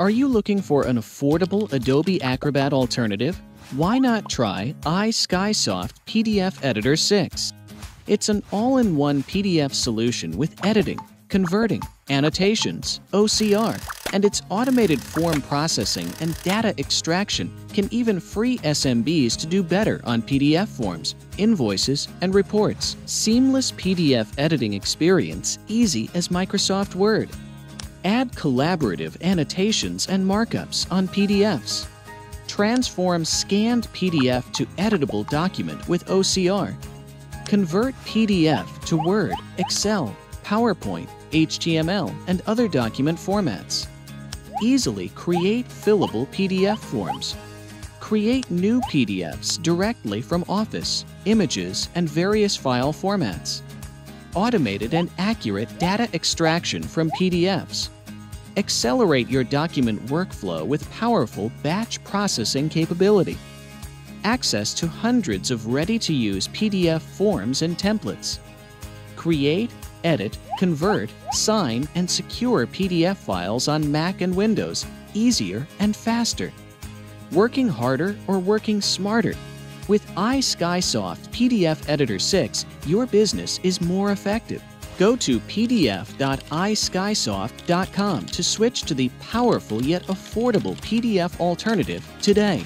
Are you looking for an affordable Adobe Acrobat alternative? Why not try iSkysoft PDF Editor 6? It's an all-in-one PDF solution with editing, converting, annotations, OCR, and its automated form processing and data extraction can even free SMBs to do better on PDF forms, invoices, and reports. Seamless PDF editing experience, easy as Microsoft Word. Add collaborative annotations and markups on PDFs. Transform scanned PDF to editable document with OCR. Convert PDF to Word, Excel, PowerPoint, HTML, and other document formats. Easily create fillable PDF forms. Create new PDFs directly from Office, images, and various file formats. Automated and accurate data extraction from PDFs. Accelerate your document workflow with powerful batch processing capability. Access to hundreds of ready-to-use PDF forms and templates. Create, edit, convert, sign, and secure PDF files on Mac and Windows, easier and faster. Working harder or working smarter? With iSkysoft PDF Editor 6, your business is more effective. Go to pdf.iskysoft.com to switch to the powerful yet affordable PDF alternative today.